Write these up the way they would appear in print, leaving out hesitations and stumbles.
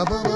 ونجايا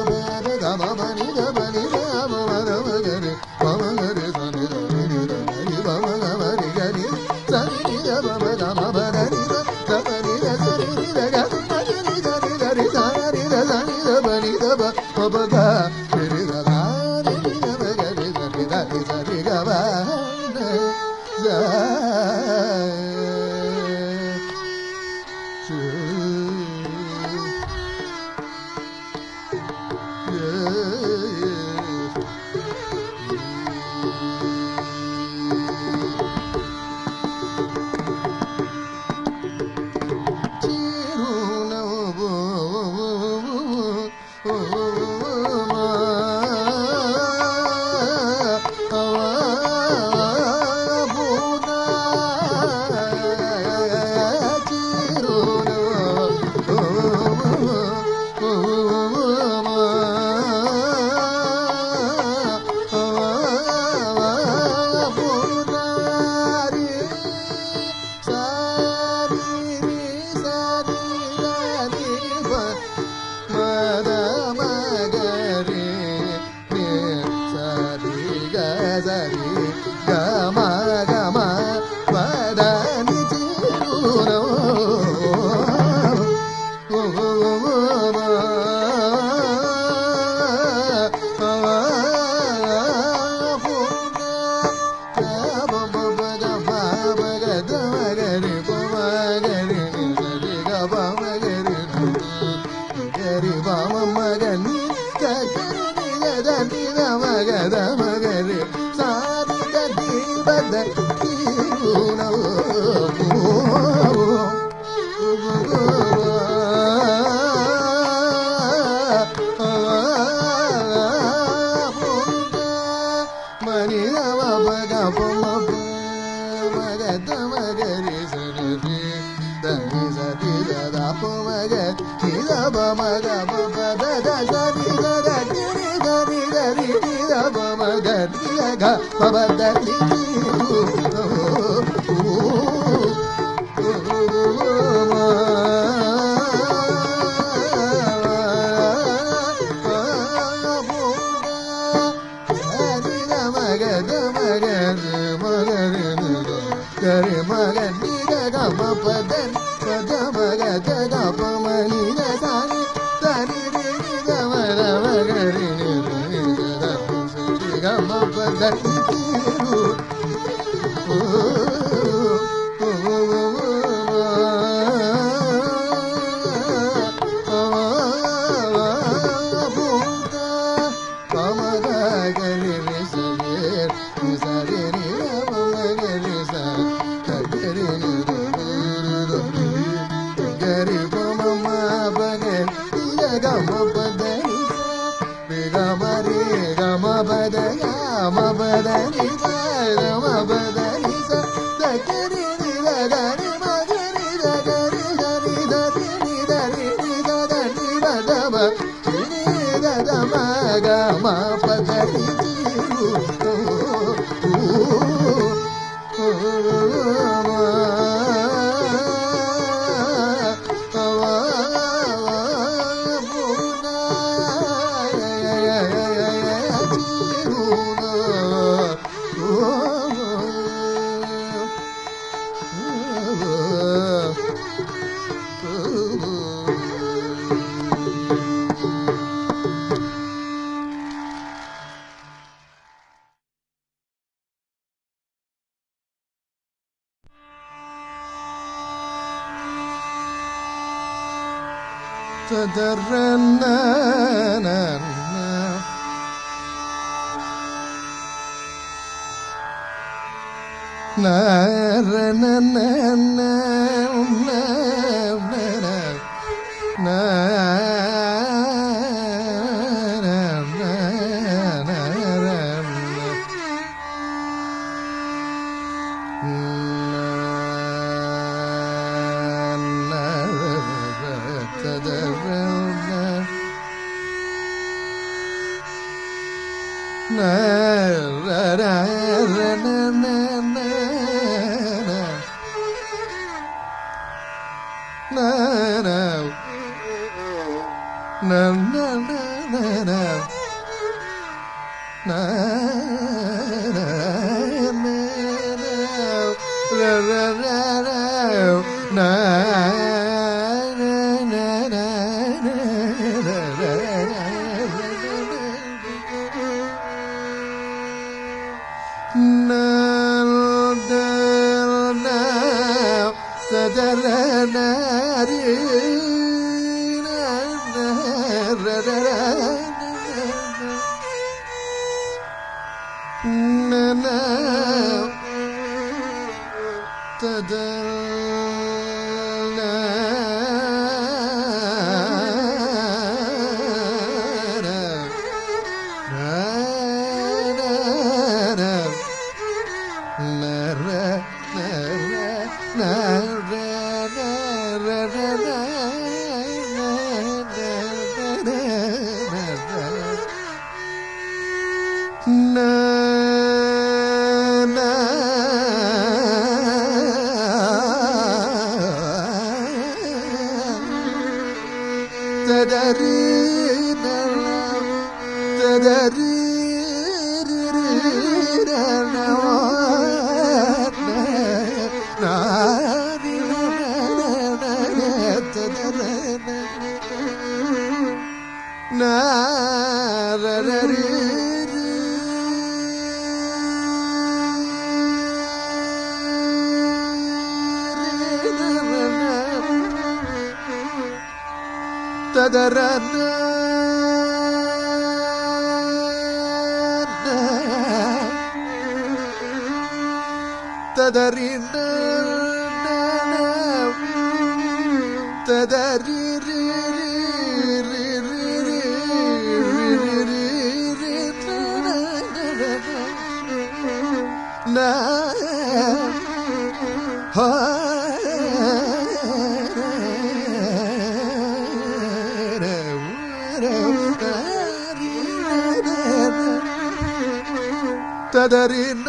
تدرين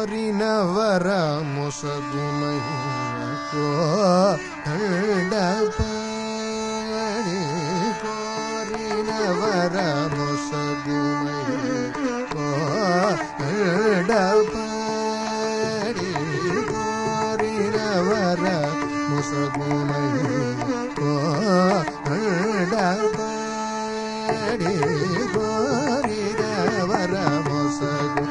ಕೋರಿನ ವರ ಮೊಸಗು ಮಹಿಮ ಕೋಡಪಾಣಿ ಕೋರಿನ ವರ ಮೊಸಗು ಮಹಿಮ ಕೋಡಪಾಣಿ ಕೋರಿನ ವರ ಮೊಸಗು ಮಹಿಮ ಕೋಡಪಾಣಿ ಕೋರಿನ ವರ ಮೊಸಗು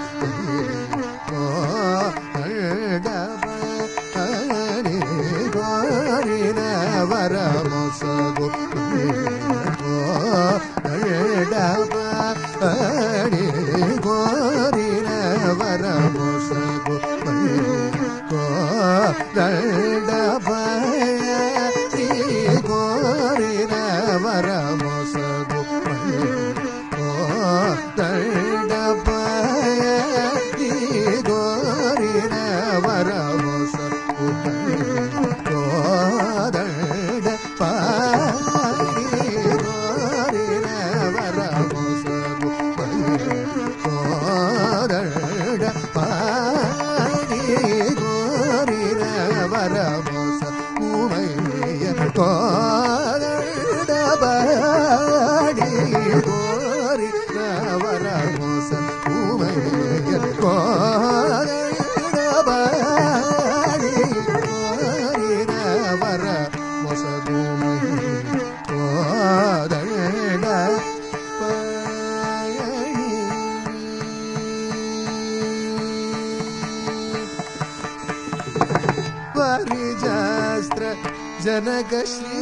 ಜನಕಶ್ರೀ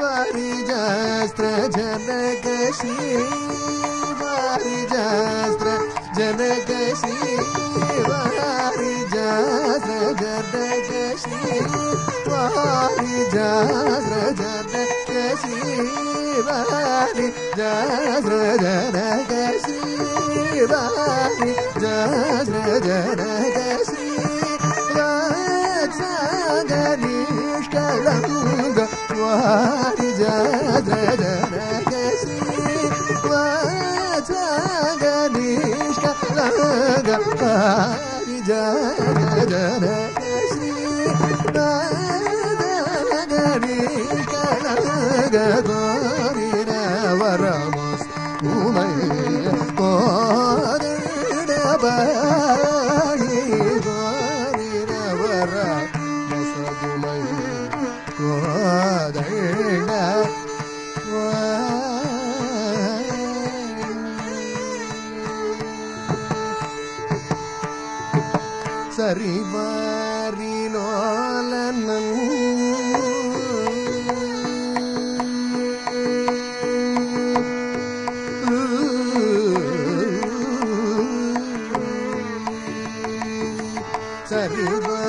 ವಾರಿಜಾಸ್ತ್ರ ಜನಕಶ್ರೀ ವಾರಿಜಾಸ್ತ್ರ ಜನಕಶ್ರೀ ವಾರಿಜಾಸ್ತ್ರ ಜನಕಶ್ರೀ ವಾರಿಜಾಸ್ತ್ರ ಜನಕಶ್ರೀ Bari jasra janakashri, Bari jasra janakashri, Vatsaganishkalanga, Bari jasra janakashri, Vatsaganishkalanga, Bari jasra janakashri, Vatsaganishkalanga. Varamos umay kodre bari gorira varamos umay kodre bari sari mari nolanan Sarivari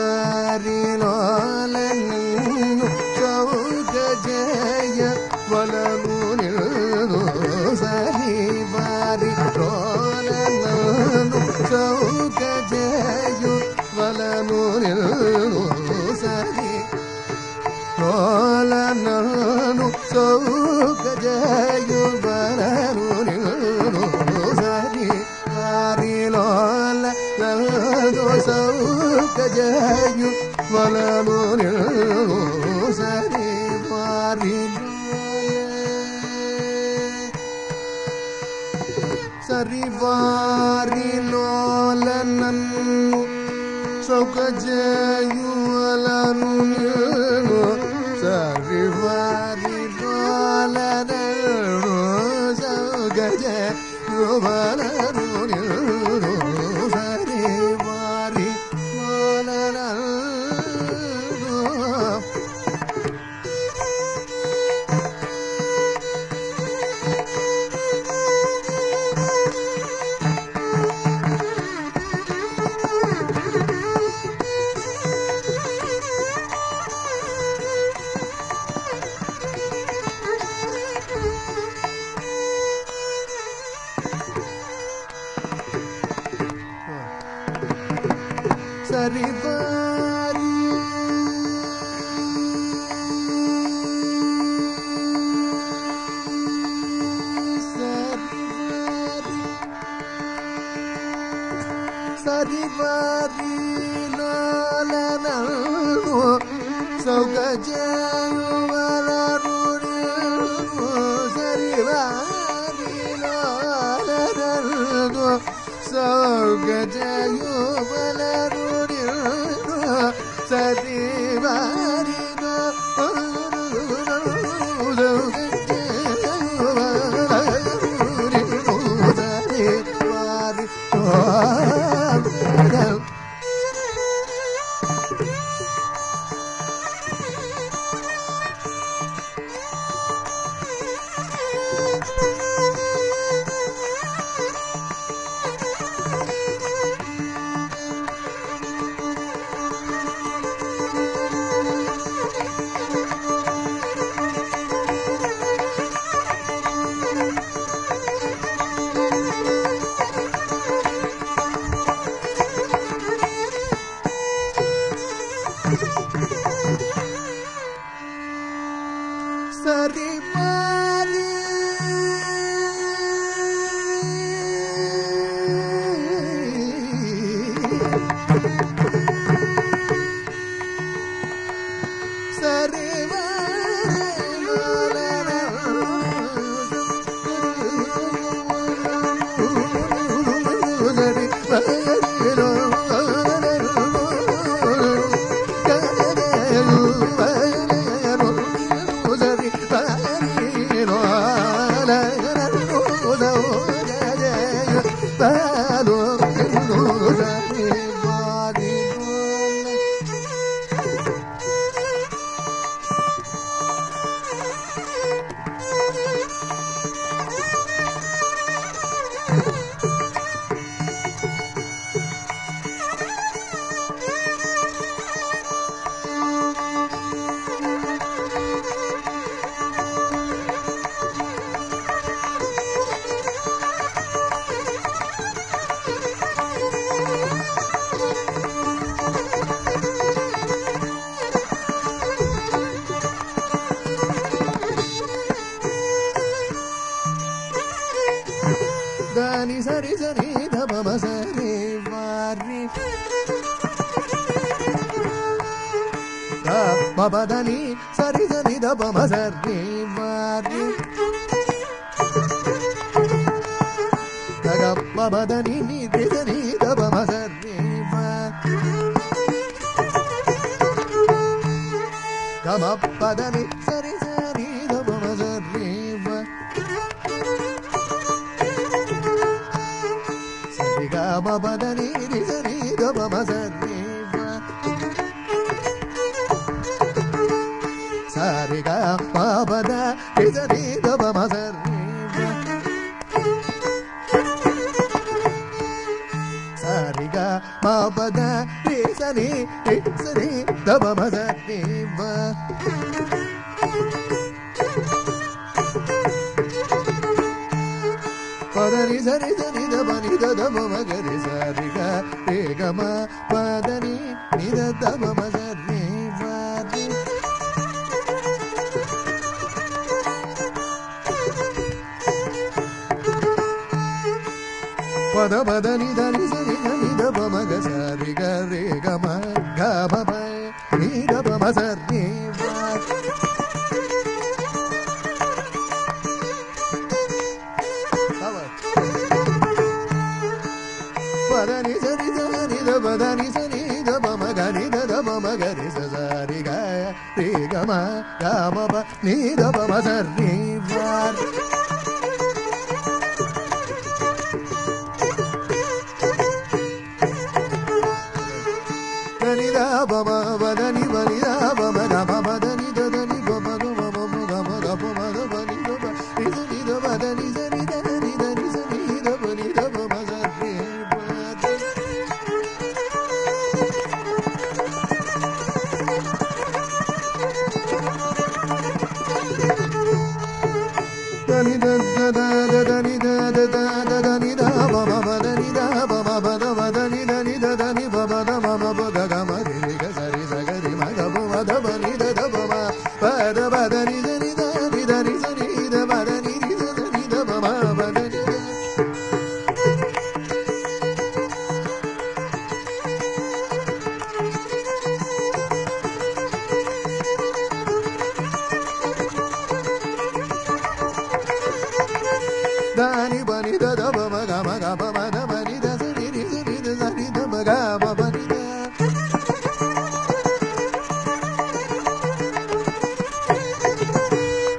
داني بني دا دا ما غا ما غا ما دا بني دا زري زري زري دا ما غا ما بني دا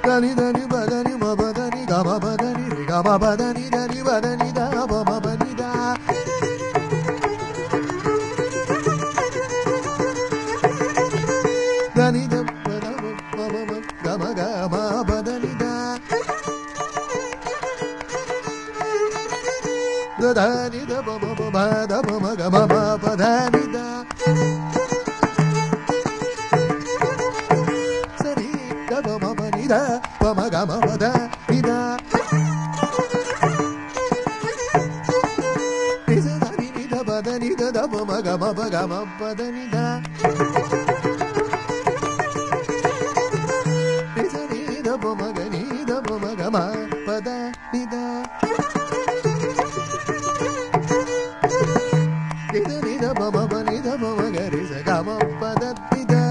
داني داني بداني ما بداني غا ما بداني غا ما بداني داني بداني دا ما بني دا داني دا ما ما غا ما بداني دا داني دا ما ما ما دا ما غا ما بداني دا دا ما غا ما دا دا دا بدني دا دا ما غا ما غا ما بدني دا دا ما غني دا ما غا ما بدني دا دا ما بني دا ما غري زغا ما بدني دا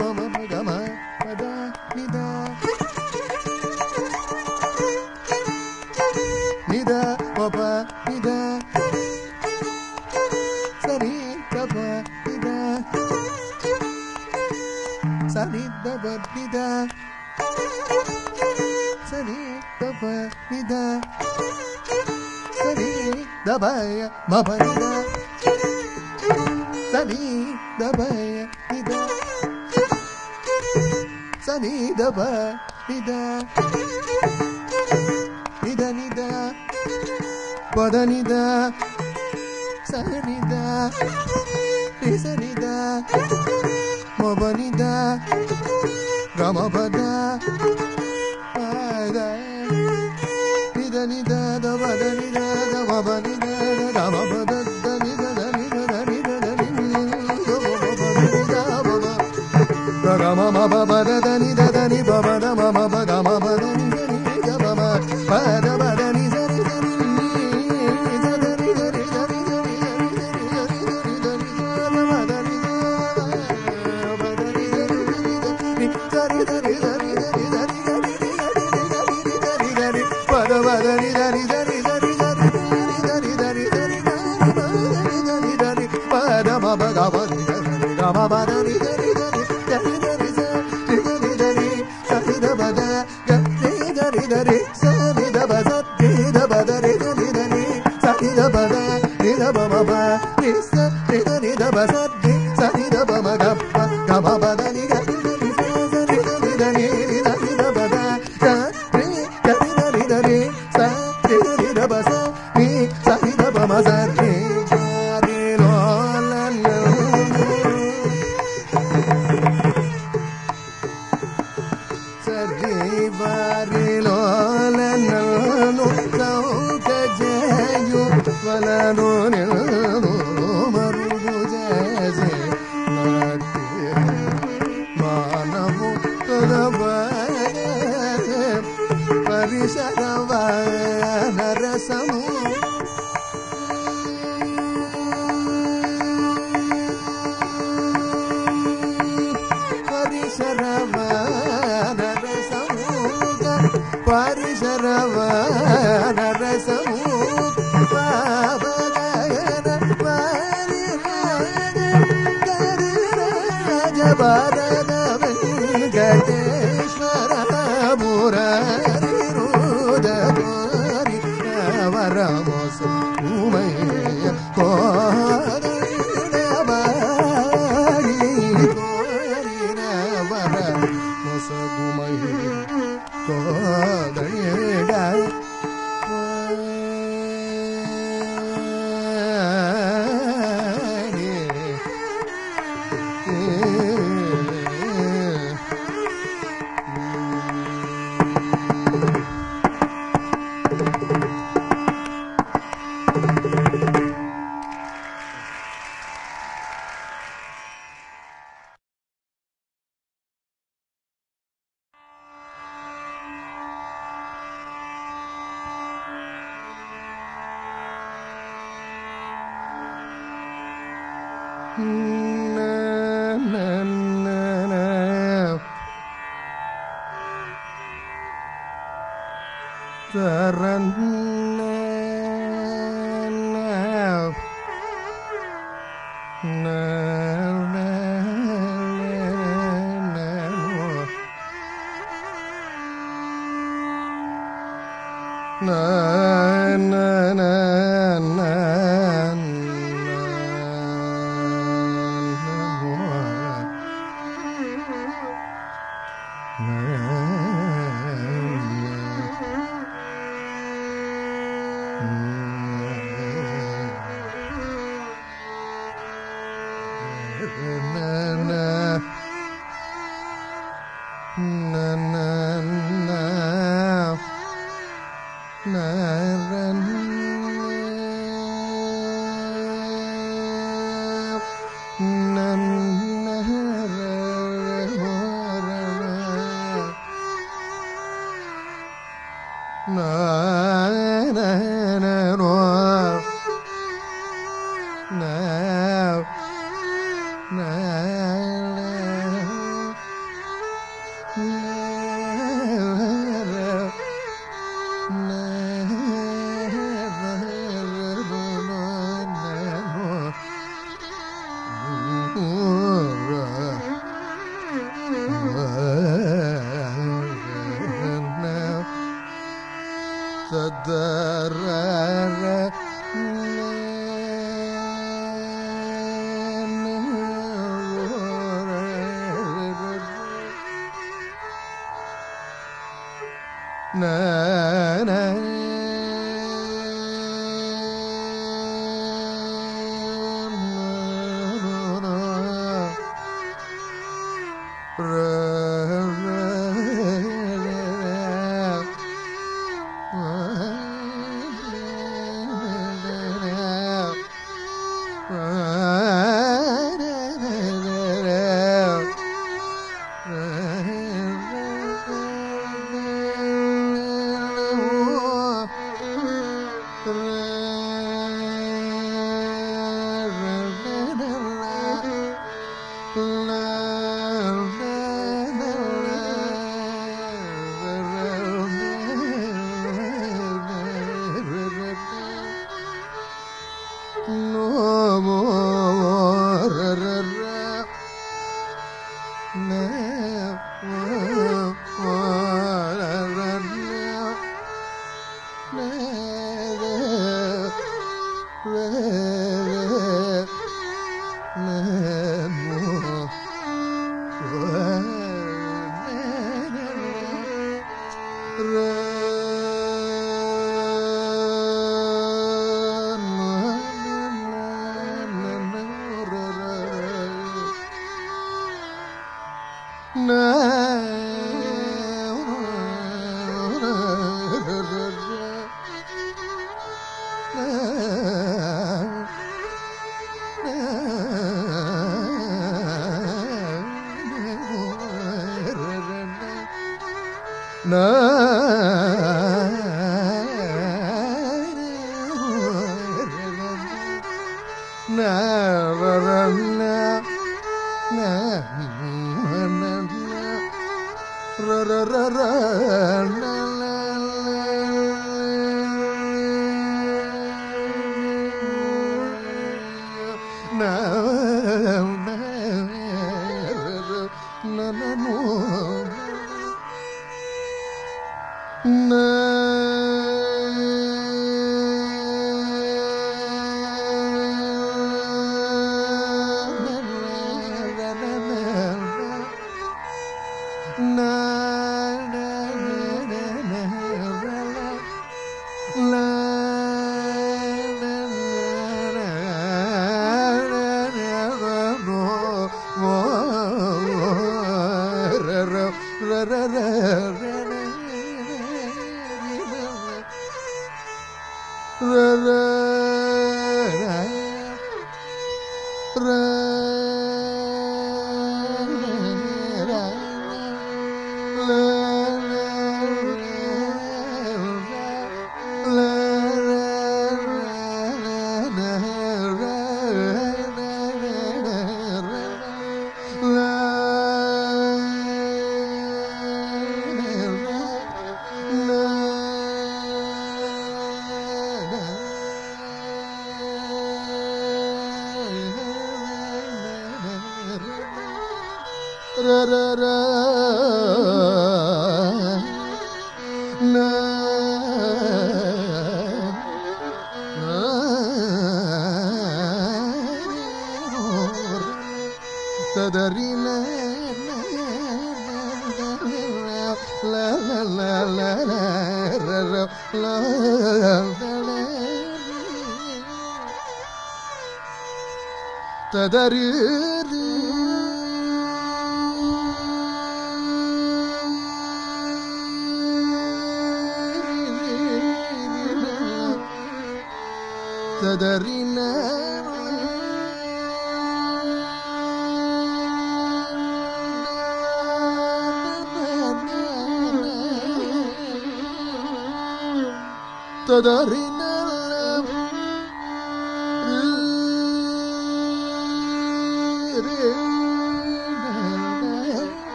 ما بنيدا سني دبايا ندا سني دبا ندا ندا ندا بدا ندا سني دا سني دا ما بنيدا غما بدا ندا ندا دبا ندا غما بنيدا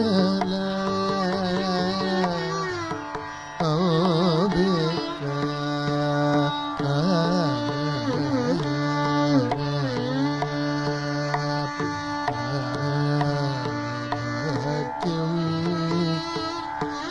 يا كرامي شريتك الفوادي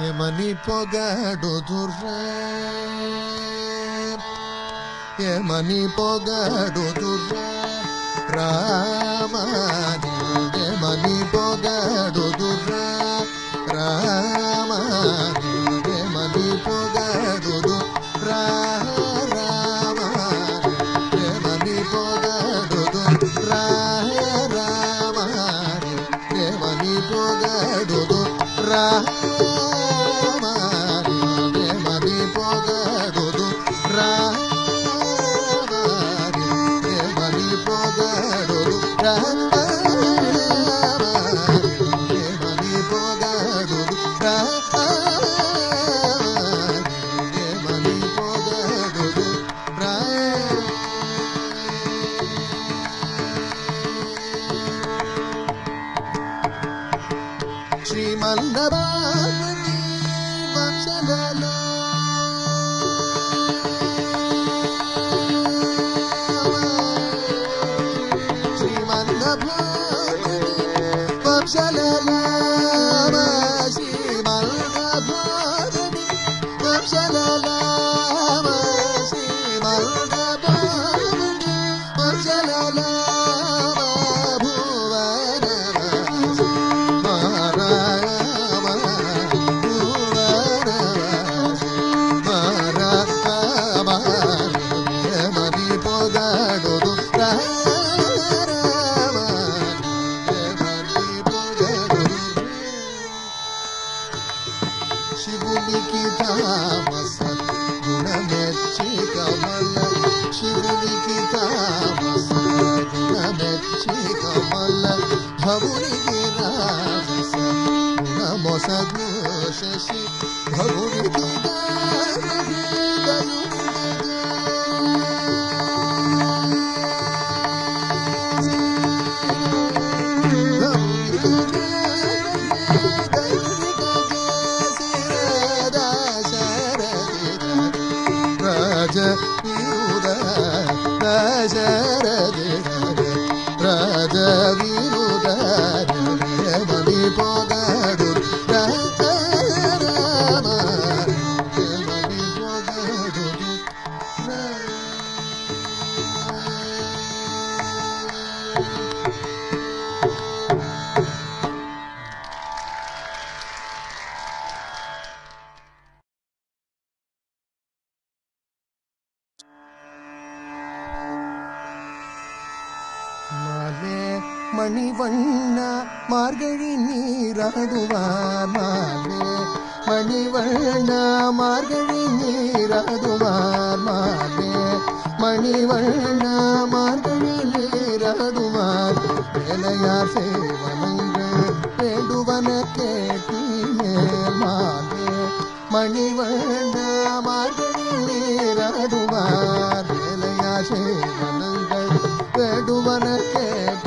E mani pogaduthura, e mani pogaduthura, Ramani. E mani pogaduthura, Ramani. E mani pogaduthura, Ramani. E mani pogaduthura, Ramani. E mani pogaduthura. శివునికి తామస గుణమెచ్చి కమల శివునికి తామస గుణమెచ్చి కమల భవునికి రాజస గుణమొసగు శశి భవునికి ಮಣಿವಣ್ಣ ಮಾರ್ಗಡಿ ನೀರಾಡುವ ಮಾಲೆ ಮಣಿವಣ್ಣ ಮಾರ್ಗಡಿ ನೀರಾಡುವ ಮಾಲೆ ಮಣಿವಣ್ಣ ಮಾರ್ಗಡಿ ನೀರಾಡುವ ಎಲೆಯ ಸೇವನಂಗೆ ಬೇಡುವನ ಕೇಟಿಯೇ ಮಾಲೆ ಮಣಿವಣ್ಣ ಮಾರ್ಗಡಿ ನೀರಾಡುವ ಎಲೆಯ ಸೇವನಂಗೆ ಬೇಡುವನ ಕೇಟಿ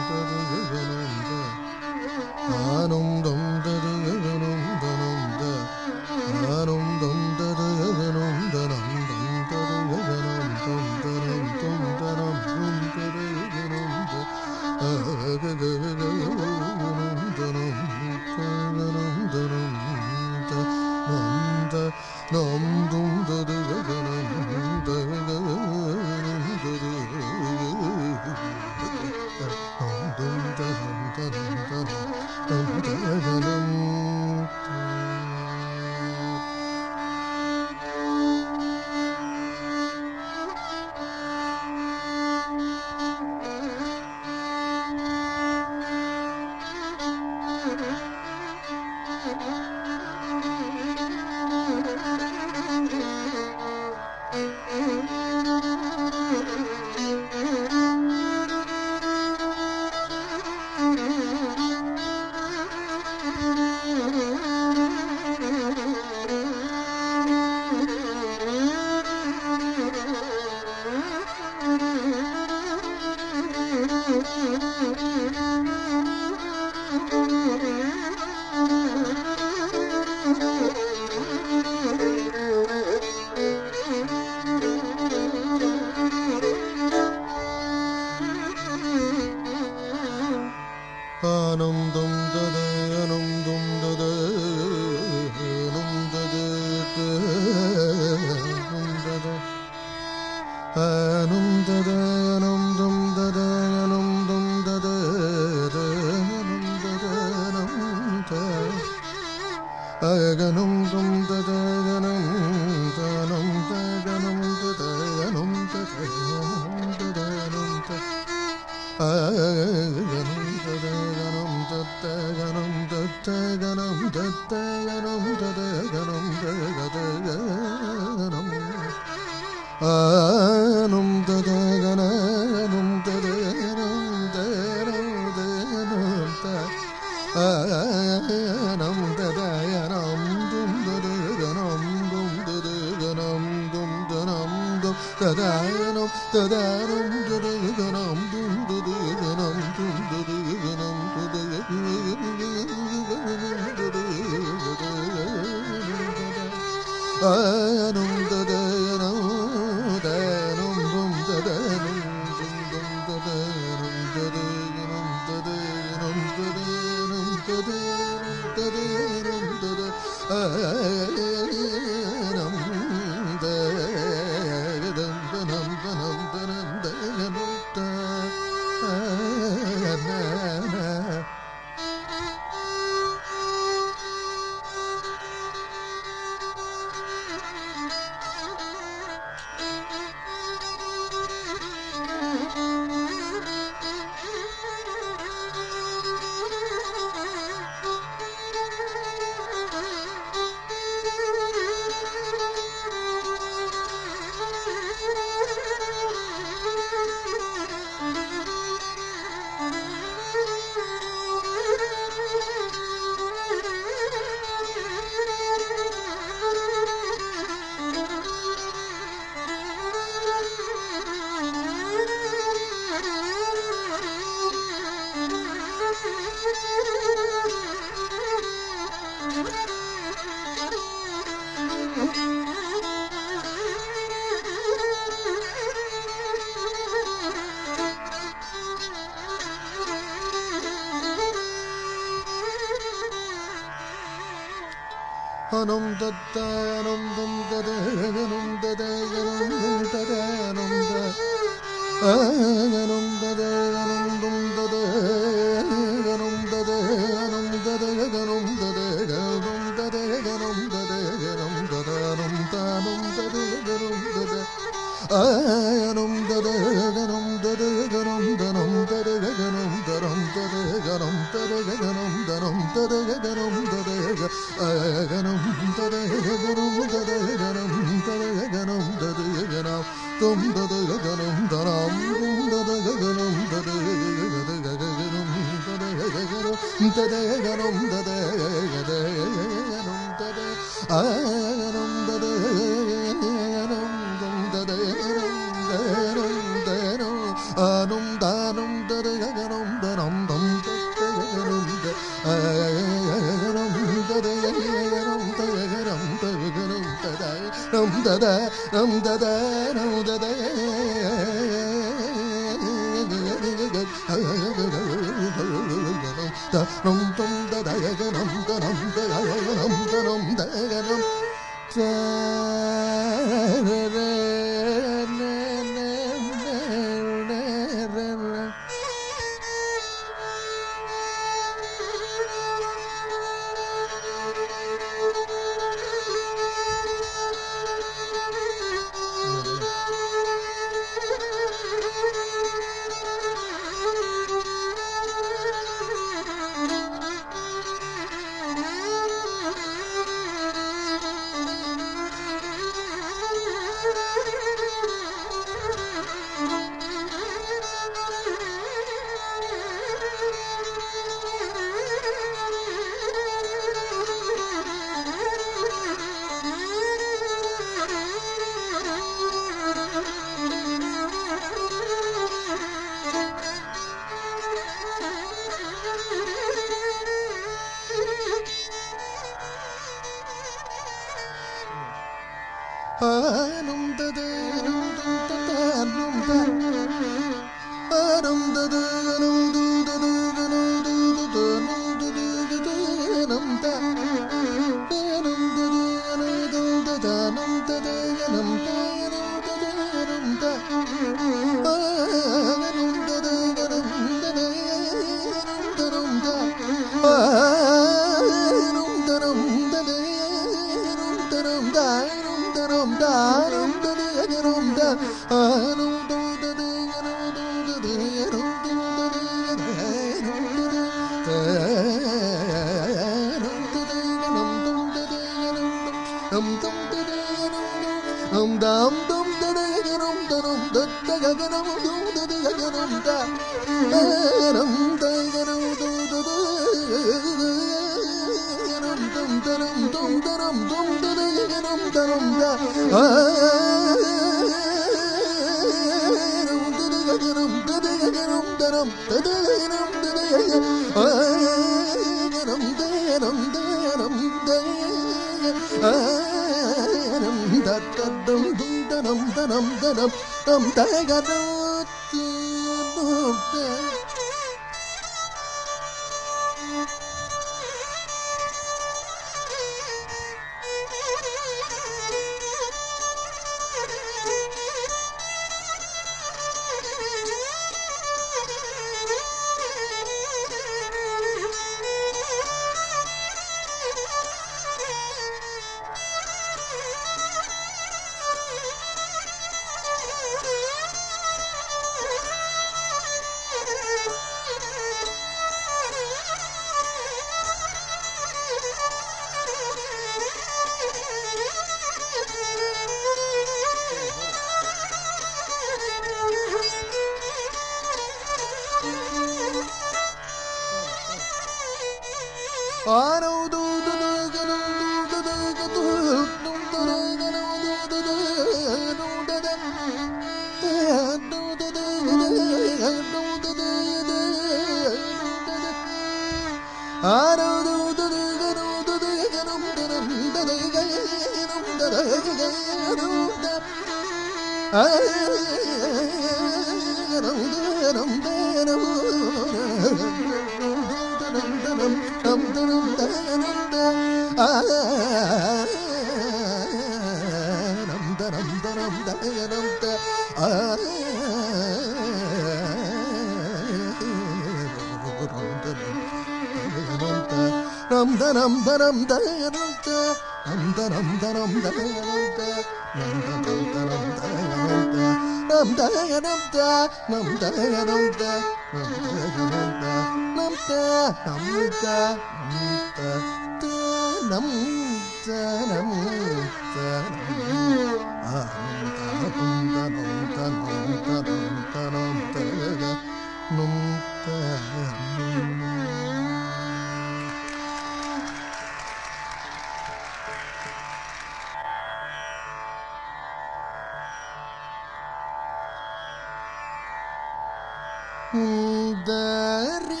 Dari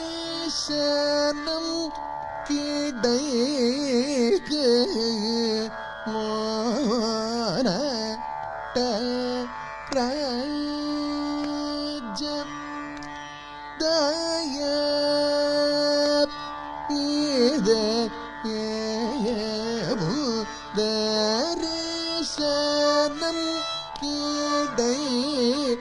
sanam kidaik mana raja daya ida dari sanam kidaik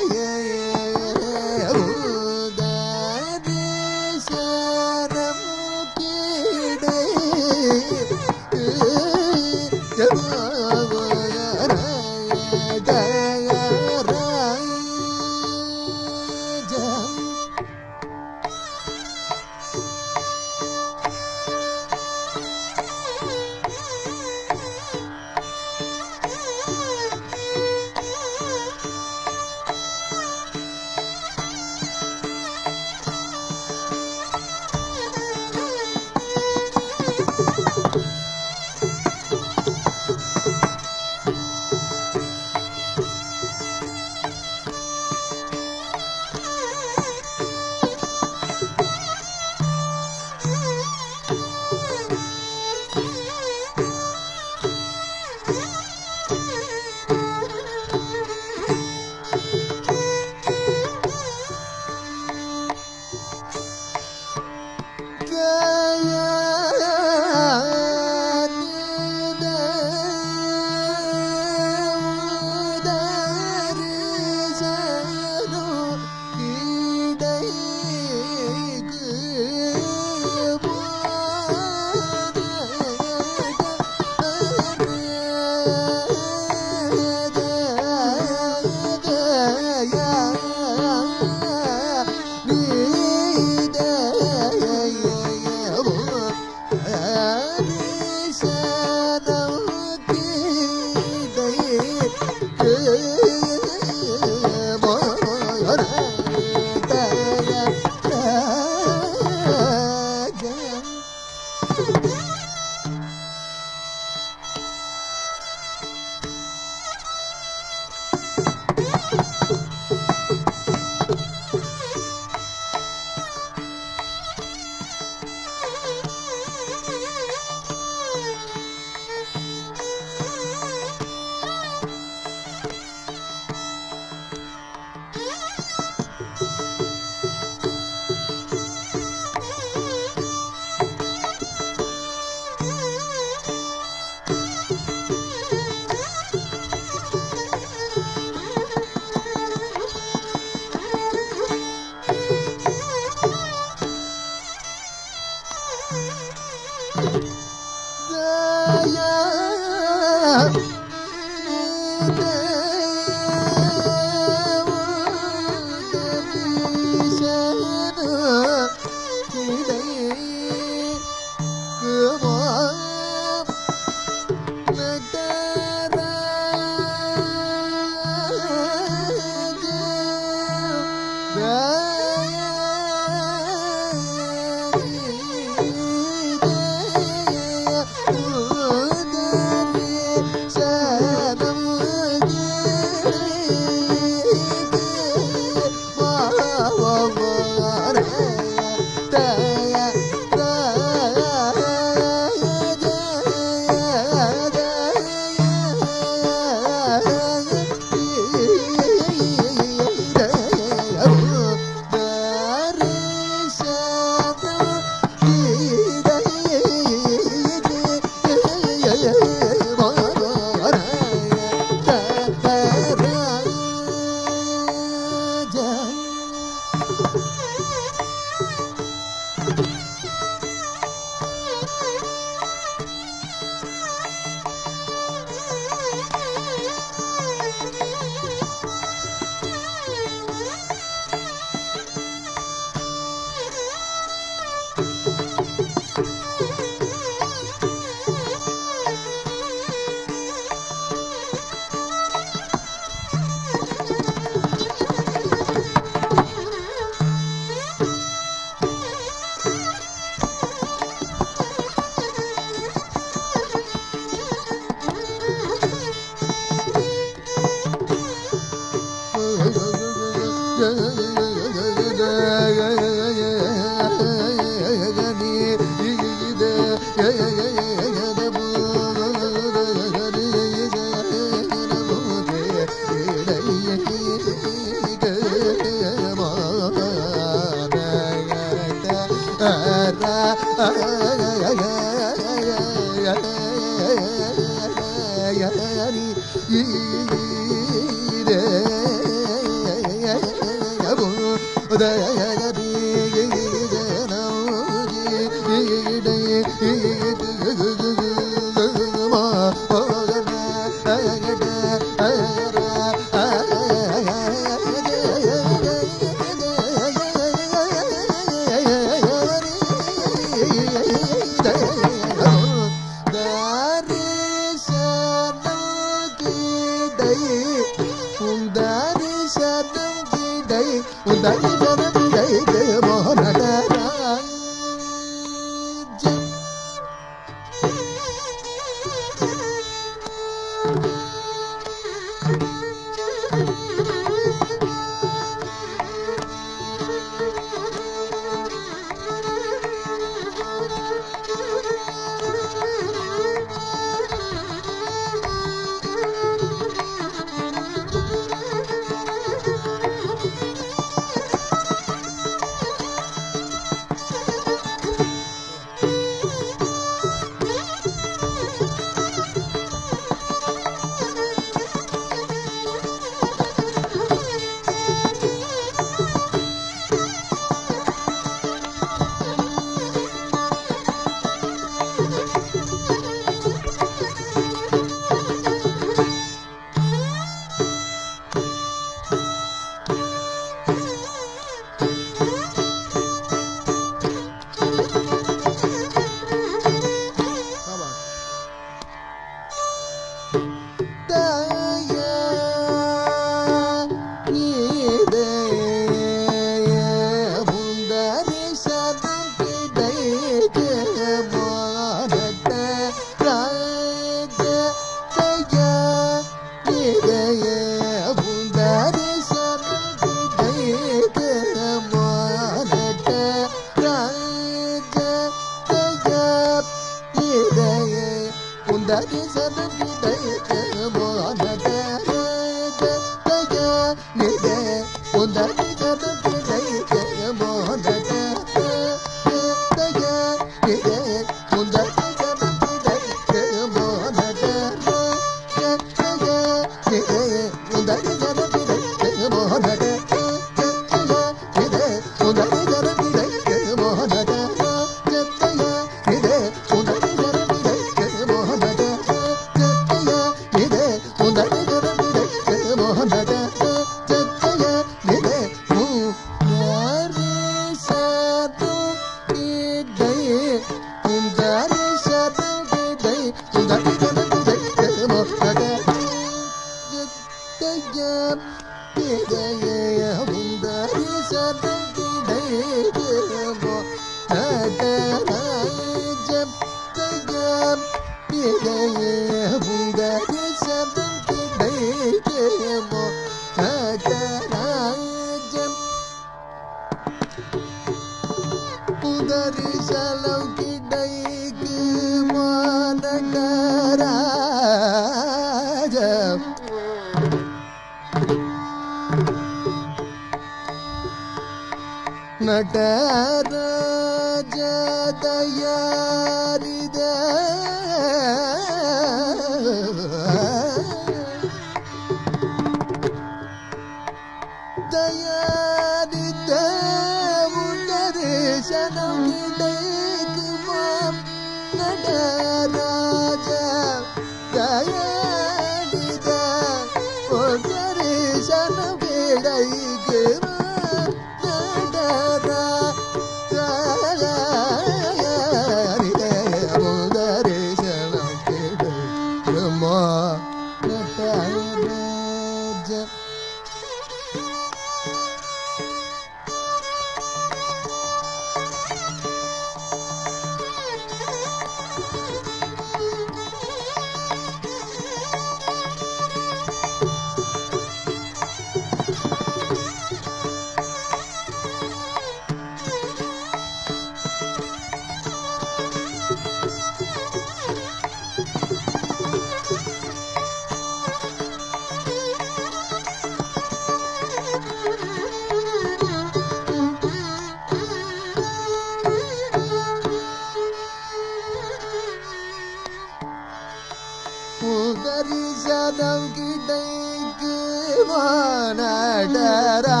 மாதம் கிடைக்குமானடரா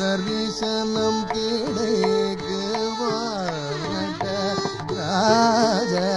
தரிசனம் கிடைக்குவானட ராஜா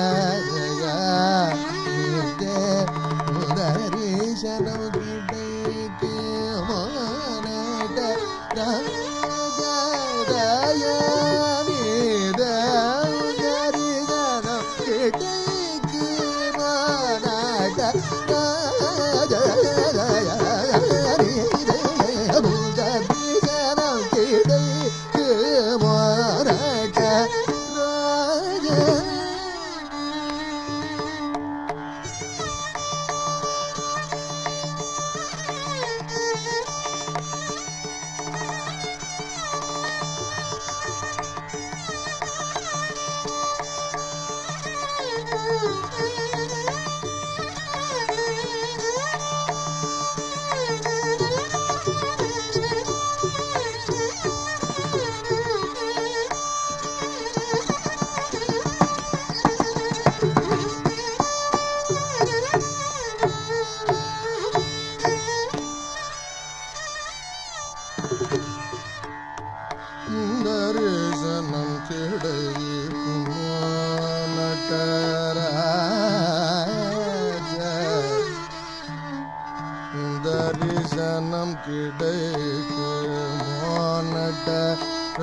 தரிசனம் கிடைக்குவானட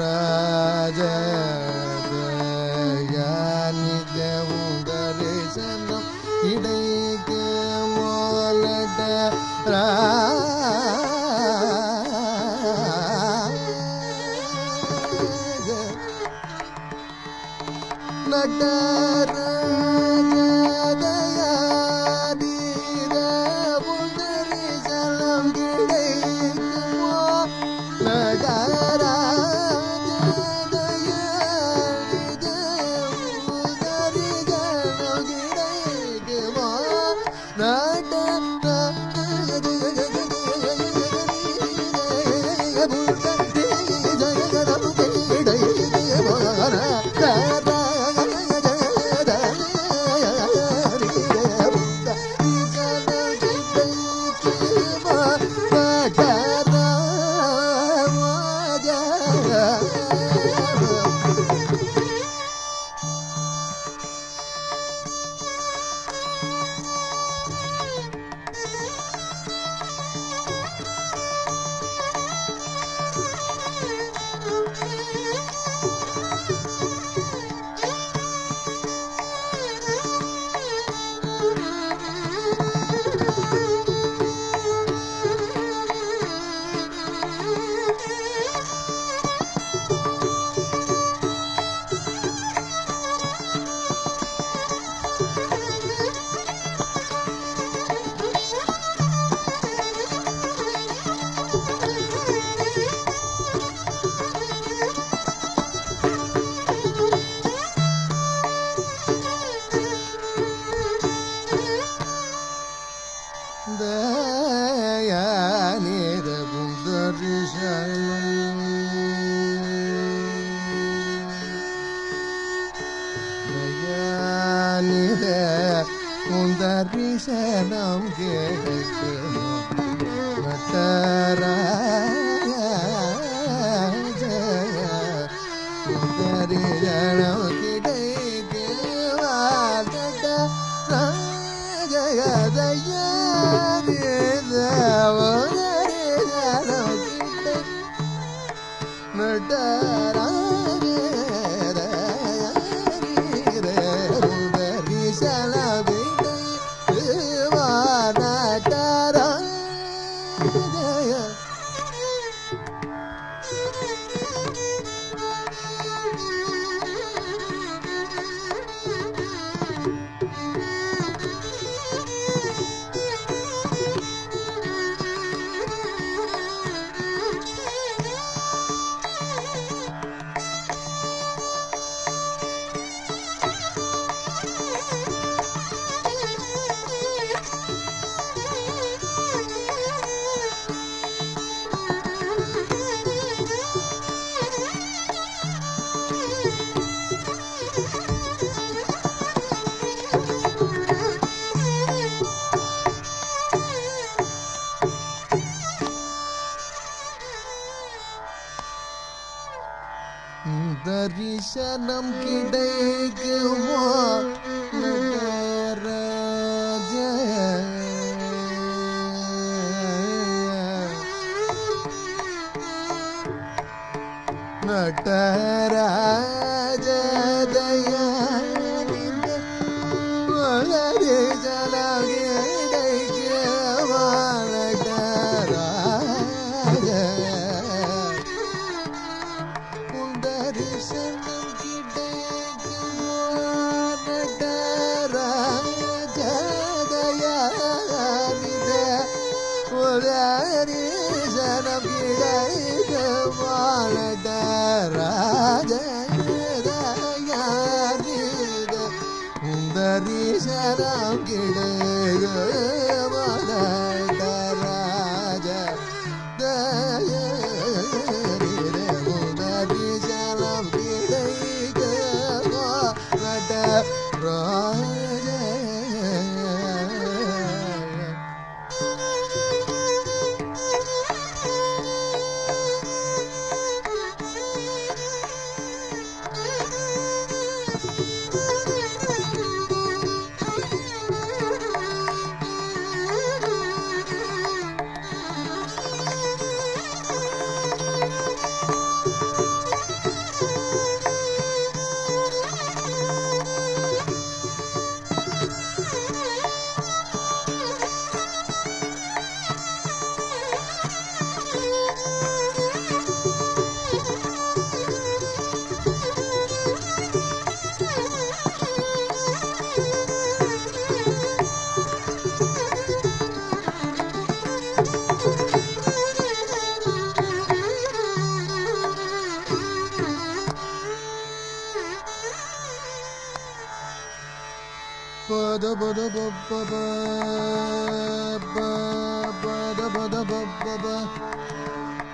ராஜா தரிசனம் கிடைக்குவானட ராஜா தரிசனம் கிடைக்குமானட ராஜா தயாநிதம் தரிசனம் கிடைக்குமானட ராஜா தரிசனம் கிடைக்குமானட شنم كديك هو مدرجة مدرجة دياني ولدي جلاجي ديك هو مدرجة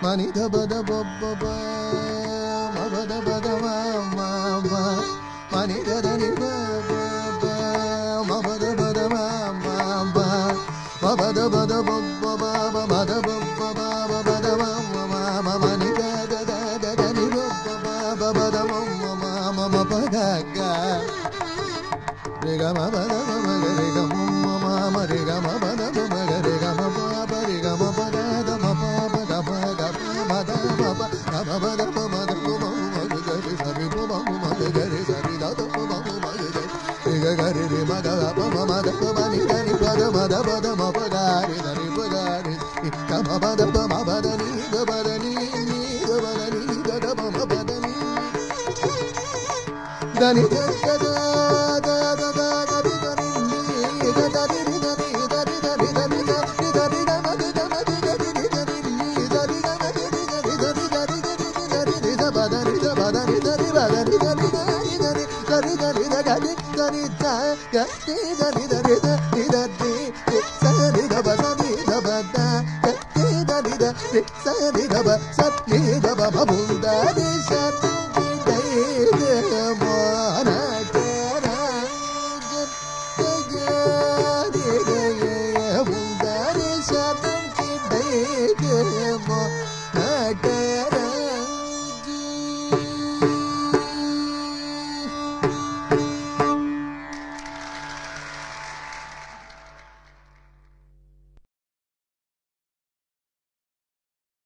Mani da ba da ba ba ba, ma ba da ba da ba ma ba, mani da da ni ba ba ba, ma ba da ba da ba ma ba, ma ba da ba da ba ba ba ba, ma da ba ba ba ba ba da ba ma ma ma, mani da da da da da ni ba ba ba ba da ma ma ma ma ma ba da ga, re ga ma ba da ba ba ga re ga ma ma ma re ga ma ba da ba ba ga re ga ma ba ba re ga ma ba da da ma ba. Baba baba baba baba gare sabi baba baba gare sabi da da baba baba gare gare re ma ga baba baba bani gani bada ma bagare dare bagare ka baba baba baba ni ga da baba baba ni dani da da da da gabi gari ni ga da da da da da da da da sa da ba da da ba da da da sa da ba sa da ba ba bun da de sa da de ma na da da da da